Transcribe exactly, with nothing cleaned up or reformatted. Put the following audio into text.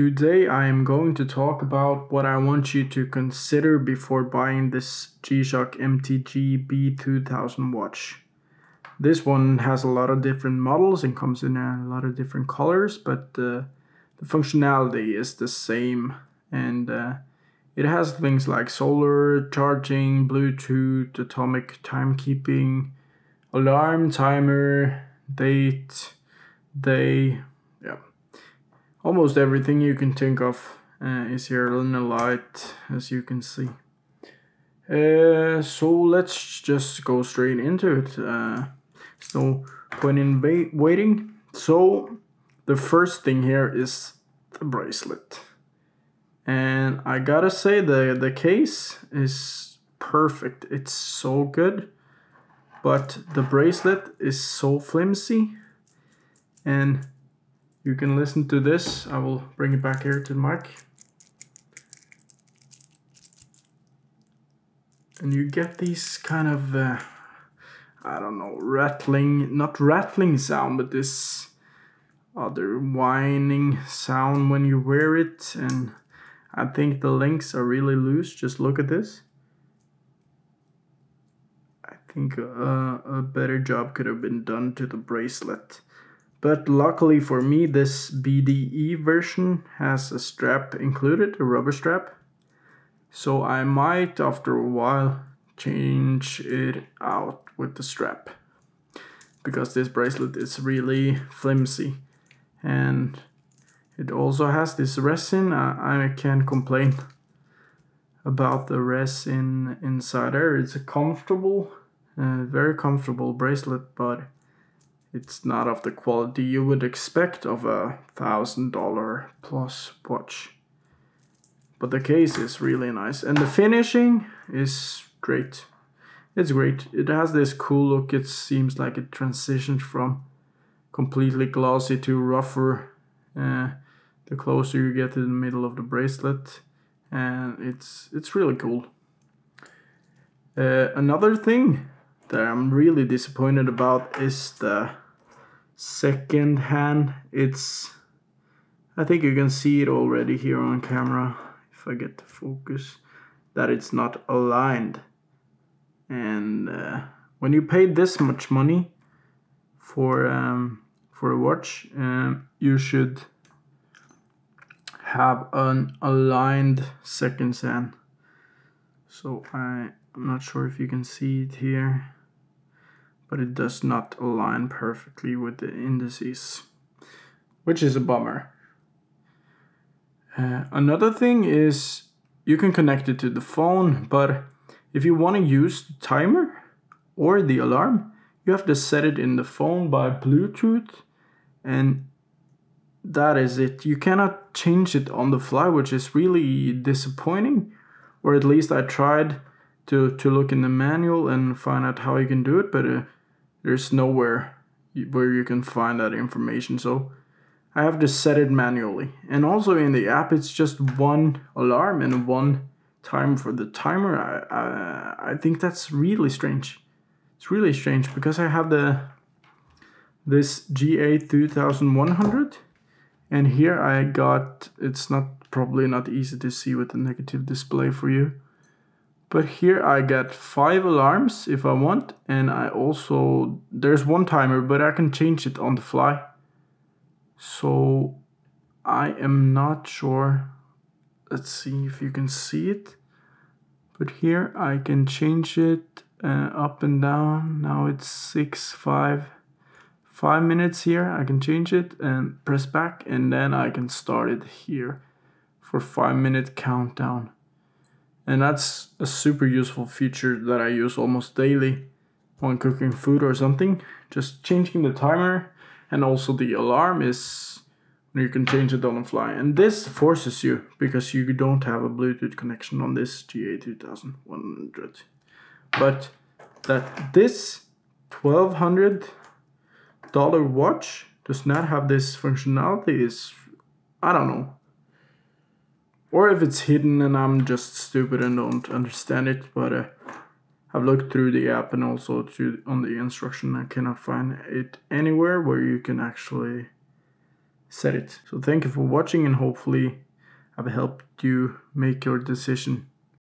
Today I am going to talk about what I want you to consider before buying this G-Shock M T G B two thousand watch. This one has a lot of different models and comes in a lot of different colors, but uh, the functionality is the same, and uh, it has things like solar, charging, Bluetooth, atomic timekeeping, alarm, timer, date, day, yeah. Almost everything you can think of uh, is here in the light, as you can see. Uh, so let's just go straight into it. Uh, no point in wait waiting. So the first thing here is the bracelet. And I gotta say, the, the case is perfect. It's so good. But the bracelet is so flimsy. And you can listen to this. I will bring it back here to the mic. And you get these kind of, uh, I don't know, rattling, not rattling sound, but this other whining sound when you wear it. And I think the links are really loose. Just look at this. I think uh, a better job could have been done to the bracelet. But luckily for me, this B D E version has a strap included, a rubber strap. So I might, after a while, change it out with the strap, because this bracelet is really flimsy. And it also has this resin. I, I can't complain about the resin inside there. It's a comfortable, uh, very comfortable bracelet, but it's not of the quality you would expect of a thousand dollar plus watch. But the case is really nice, and the finishing is great. It's great. It has this cool look. It seems like it transitioned from completely glossy to rougher uh, the closer you get to the middle of the bracelet, and it's it's really cool. Uh, another thing that I'm really disappointed about is the second hand. It's, I think you can see it already here on camera, if I get the focus, that it's not aligned. And uh, when you pay this much money for um, for a watch, um, you should have an aligned second hand. So I, I'm not sure if you can see it here, but it does not align perfectly with the indices, which is a bummer. Uh, another thing is you can connect it to the phone, but if you want to use the timer or the alarm, you have to set it in the phone by Bluetooth, and that is it. You cannot change it on the fly, which is really disappointing, or at least I tried to, to look in the manual and find out how you can do it, but uh, there's nowhere where you can find that information. So I have to set it manually. And also in the app, it's just one alarm and one time for the timer. I, I, I think that's really strange. It's really strange, because I have the this G A twenty-one hundred, and here I got, it's not probably not easy to see with the negative display for you, but here I got five alarms if I want, and I also, there's one timer, but I can change it on the fly. So I am not sure. Let's see if you can see it. But here I can change it uh, up and down. Now it's six, five, five minutes here. I can change it and press back, and then I can start it here for five minute countdown. And that's a super useful feature that I use almost daily when cooking food or something. Just changing the timer, and also the alarm is, you can change it on the fly. And this forces you, because you don't have a Bluetooth connection on this G A twenty-one hundred. But that this twelve hundred dollar watch does not have this functionality is, I don't know. Or if it's hidden and I'm just stupid and don't understand it, but uh, I've looked through the app and also to, on the instruction. I cannot find it anywhere where you can actually set it. So thank you for watching, and hopefully I've helped you make your decision.